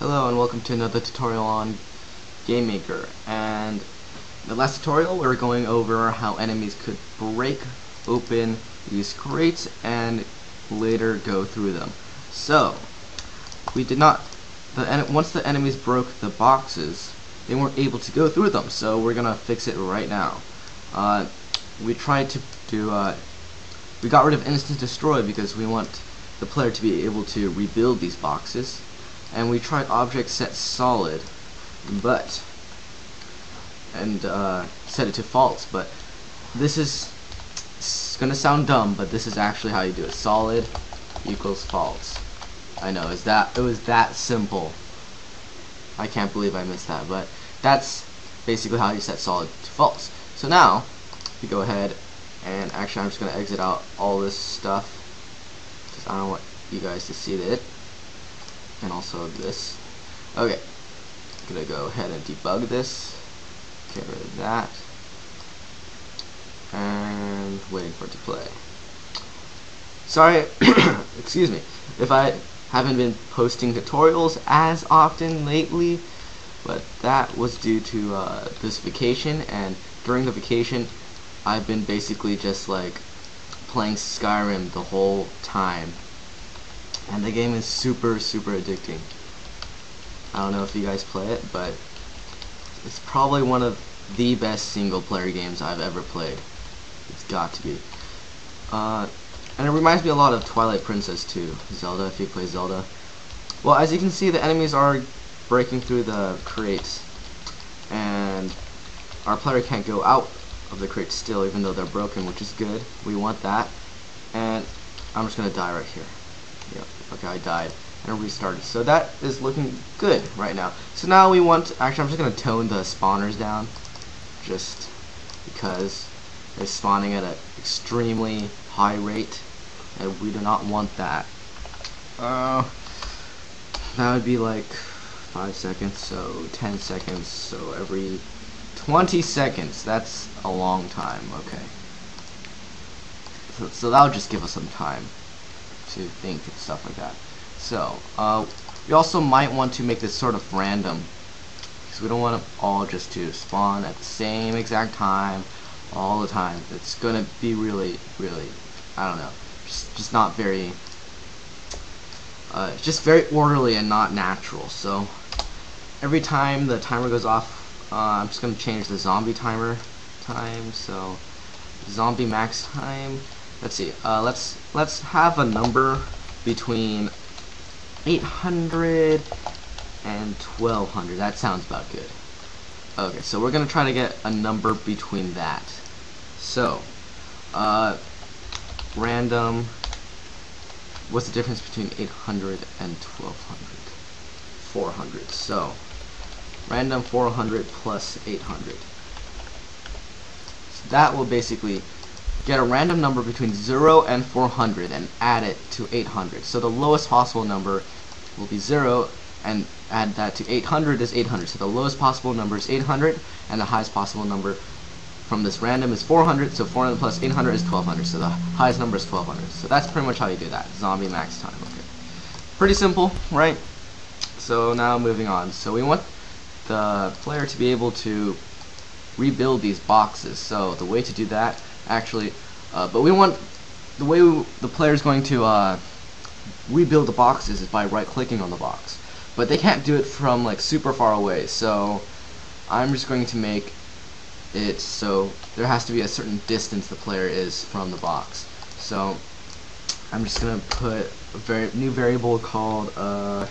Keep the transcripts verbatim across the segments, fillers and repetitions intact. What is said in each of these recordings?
Hello and welcome to another tutorial on GameMaker. And in the last tutorial we were going over how enemies could break open these crates and later go through them. So we did not. The once the enemies broke the boxes, they weren't able to go through them. So we're gonna fix it right now. Uh, we tried to do. Uh, we got rid of instant destroy because we want the player to be able to rebuild these boxes. And we tried object set solid, but and uh, set it to false. But this is it's gonna sound dumb, but this is actually how you do it. Solid equals false. I know, is that it was that simple. I can't believe I missed that, but that's basically how you set solid to false. So now you go ahead and actually I'm just gonna exit out all this stuff because I don't want you guys to see that. And also this. Okay, I'm gonna go ahead and debug this. Get rid of that. And waiting for it to play. Sorry, excuse me, if I haven't been posting tutorials as often lately, but that was due to uh, this vacation. And during the vacation, I've been basically just like playing Skyrim the whole time. And the game is super, super addicting. I don't know if you guys play it, but it's probably one of the best single-player games I've ever played. It's got to be. Uh, and it reminds me a lot of Twilight Princess too. Zelda, if you play Zelda. Well, as you can see, the enemies are breaking through the crates. And our player can't go out of the crates still, even though they're broken, which is good. We want that. And I'm just going to die right here. Yep. Okay, I died and restarted. So that is looking good right now. So now we want to, actually I'm just going to tone the spawners down just because they're spawning at an extremely high rate and we do not want that. Uh, that would be like five seconds, so ten seconds, so every twenty seconds. That's a long time. Okay. So, so that'll just give us some time to think and stuff like that. So, uh, we also might want to make this sort of random, because we don't want them all just to spawn at the same exact time, all the time. It's gonna be really, really, I don't know, just, just not very, uh, just very orderly and not natural. So, every time the timer goes off, uh, I'm just gonna change the zombie timer time, so, zombie max time. Let's see. Uh, let's let's have a number between eight hundred and twelve hundred. That sounds about good. Okay, so we're gonna try to get a number between that. So, uh, random. What's the difference between eight hundred and twelve hundred? four hundred. So, random four hundred plus eight hundred. So that will basically get a random number between zero and four hundred and add it to eight hundred. So the lowest possible number will be zero and add that to eight hundred is eight hundred. So the lowest possible number is eight hundred and the highest possible number from this random is four hundred. So four hundred plus eight hundred is twelve hundred. So the highest number is twelve hundred. So that's pretty much how you do that. Zombie max time. Okay. Pretty simple, right? So now moving on. So we want the player to be able to rebuild these boxes. So the way to do that actually, uh, but we want the way we, the player is going to uh, rebuild the boxes is by right-clicking on the box. But they can't do it from like super far away. So I'm just going to make it so there has to be a certain distance the player is from the box. So I'm just gonna put a very new variable called uh,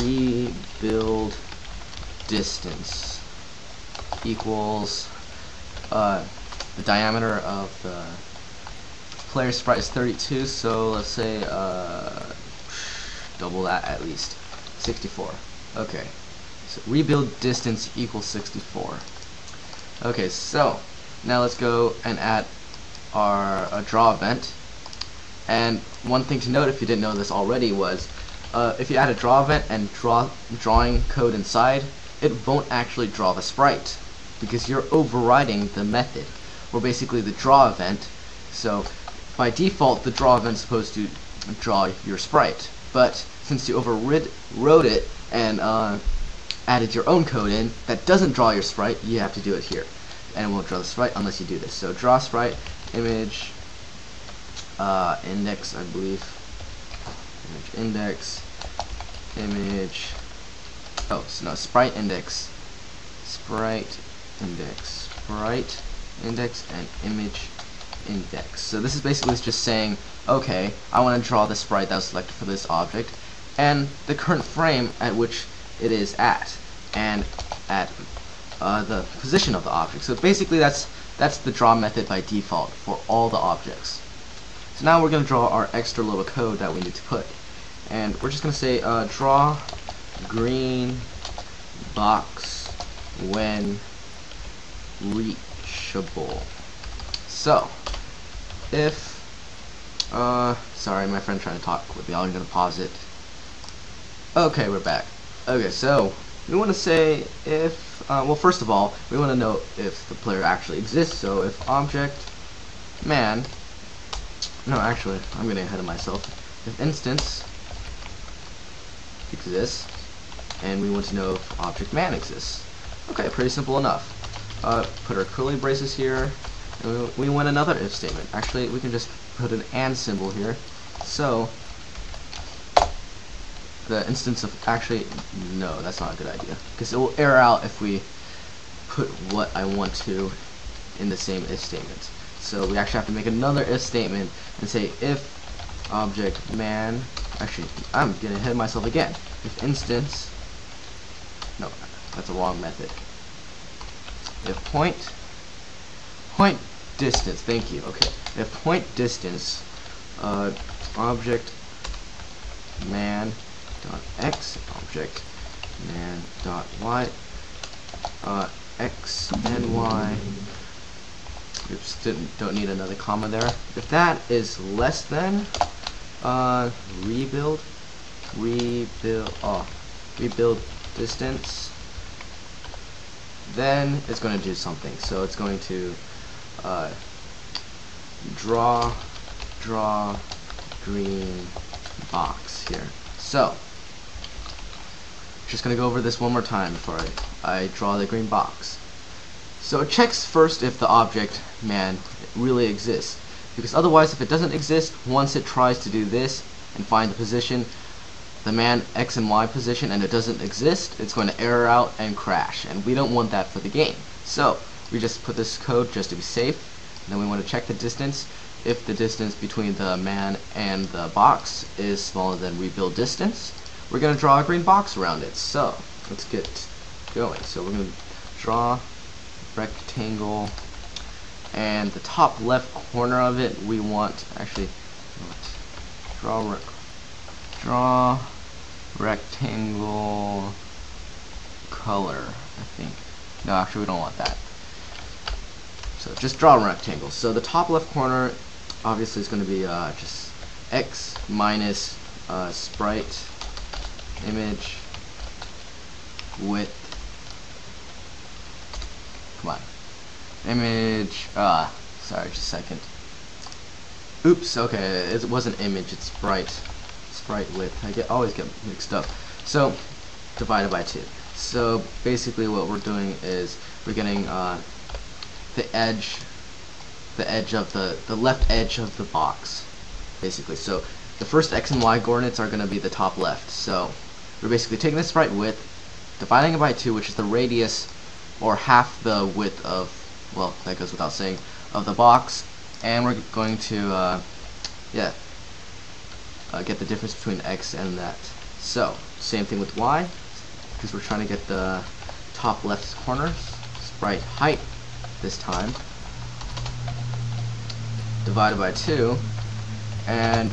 rebuild distance equals. Uh, the diameter of the player sprite is thirty-two, so let's say uh, double that at least, sixty-four. Okay, so rebuild distance equals sixty-four. Okay, so now let's go and add our uh, draw event. And one thing to note, if you didn't know this already, was uh, if you add a draw event and draw drawing code inside, it won't actually draw the sprite, because you're overriding the method, or basically the draw event. So by default the draw event is supposed to draw your sprite, but since you overrode it and uh, added your own code in that doesn't draw your sprite, you have to do it here, and it won't draw the sprite unless you do this. So draw sprite, image, uh, index, I believe, image index, image, oh so no, sprite index, sprite index, sprite index, and image index. So this is basically just saying, okay, I want to draw the sprite that was selected for this object and the current frame at which it is at, and at uh, the position of the object. So basically that's that's the draw method by default for all the objects. So now we're going to draw our extra little code that we need to put, and we're just going to say uh, draw green box when reachable. So if uh, sorry, my friend trying to talk with me, I'm going to pause it. Okay, we're back. Okay, so we want to say if, uh, well, first of all, we want to know if the player actually exists. So if object man, no, actually, I'm getting ahead of myself. If instance exists, and we want to know if object man exists. Okay, pretty simple enough. Uh, put our curly braces here, and we, we want another if statement. Actually, we can just put an and symbol here. So the instance of, actually, no, that's not a good idea, because it will error out if we put what I want to in the same if statement. So we actually have to make another if statement and say if object man, actually, I'm getting ahead of myself again. If instance, no, that's a wrong method. If point, point distance, thank you, okay. If point distance, uh, object man dot x, object man dot y, uh, x and y, oops, didn't, don't need another comma there. If that is less than, uh, rebuild, rebuild, oh, rebuild distance, then it's going to do something. So it's going to uh, draw, draw green box here. So just going to go over this one more time before I, I draw the green box. So it checks first if the object man really exists, because otherwise if it doesn't exist, once it tries to do this and find the position, the man x and y position, and it doesn't exist, it's going to error out and crash, and we don't want that for the game. So we just put this code just to be safe, and then we want to check the distance. If the distance between the man and the box is smaller than rebuild distance, we're going to draw a green box around it. So let's get going. So we're going to draw rectangle, and the top left corner of it we want, actually, let's draw rec draw rectangle color, I think. No, actually, we don't want that. So just draw a rectangle. So the top left corner obviously is going to be uh, just x minus uh, sprite image width, come on, image, uh, sorry, just a second, oops, okay, it wasn't image, it's sprite, sprite width, I get, always get mixed up, so divided by two. So basically what we're doing is we're getting uh, the edge, the edge of the, the left edge of the box, basically. So the first x and y coordinates are going to be the top left. So we're basically taking the sprite width, dividing it by two, which is the radius, or half the width of, well, that goes without saying, of the box, and we're going to, uh, yeah, uh, get the difference between x and that. So same thing with y, because we're trying to get the top left corner, sprite height, this time divided by two, and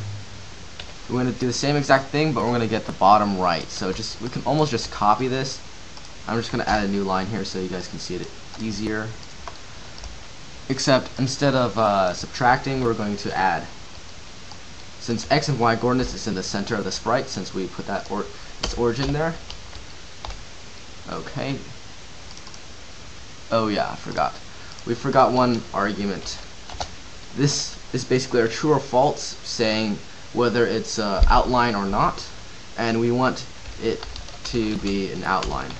we're going to do the same exact thing, but we're going to get the bottom right. So just, we can almost just copy this. I'm just going to add a new line here so you guys can see it easier, except instead of uh, subtracting, we're going to add. Since x and y coordinates is in the center of the sprite, since we put that or its origin there, okay, oh yeah, I forgot, we forgot one argument. This is basically our true or false, saying whether it's uh, outline or not. and we want it to be an outline,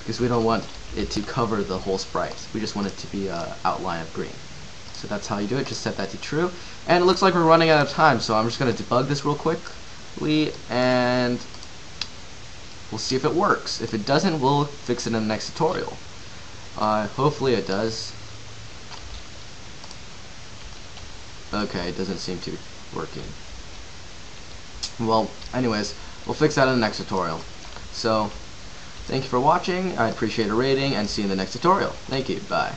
because we don't want it to cover the whole sprite. We just want it to be an outline of green. So that's how you do it. Just set that to true. And it looks like we're running out of time, so I'm just going to debug this real quickly, and we'll see if it works. If it doesn't, we'll fix it in the next tutorial. Uh, hopefully it does. Okay, it doesn't seem to be working. Well, anyways, we'll fix that in the next tutorial. So, thank you for watching. I appreciate a rating, and see you in the next tutorial. Thank you. Bye.